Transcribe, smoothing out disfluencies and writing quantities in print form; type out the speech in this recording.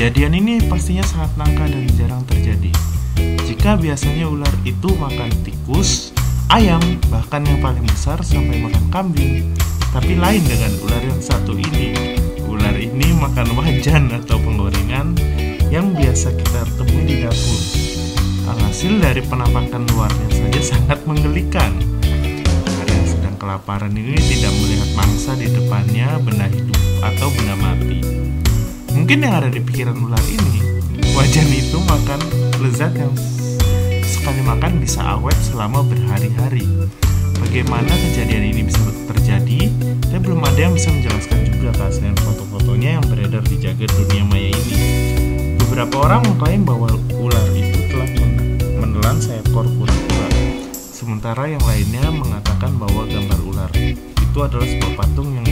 Kejadian ini pastinya sangat langka dan jarang terjadi. Jika biasanya ular itu makan tikus, ayam, bahkan yang paling besar sampai makan kambing. Tapi lain dengan ular yang satu ini. Ular ini makan wajan atau penggorengan yang biasa kita temui di dapur. Alhasil dari penampakan luarnya saja sangat menggelikan. Karena yang sedang kelaparan ini tidak melihat mangsa di depannya, benda hidup atau benda mati. Mungkin yang ada di pikiran ular ini, wajan itu makan lezat yang sekali makan bisa awet selama berhari-hari. Bagaimana kejadian ini bisa terjadi? Dan belum ada yang bisa menjelaskan juga keaslian foto-fotonya yang beredar di jagat dunia maya ini. Beberapa orang mengklaim bahwa ular itu telah menelan sayap kura-kura, sementara yang lainnya mengatakan bahwa gambar ular itu adalah sebuah patung yang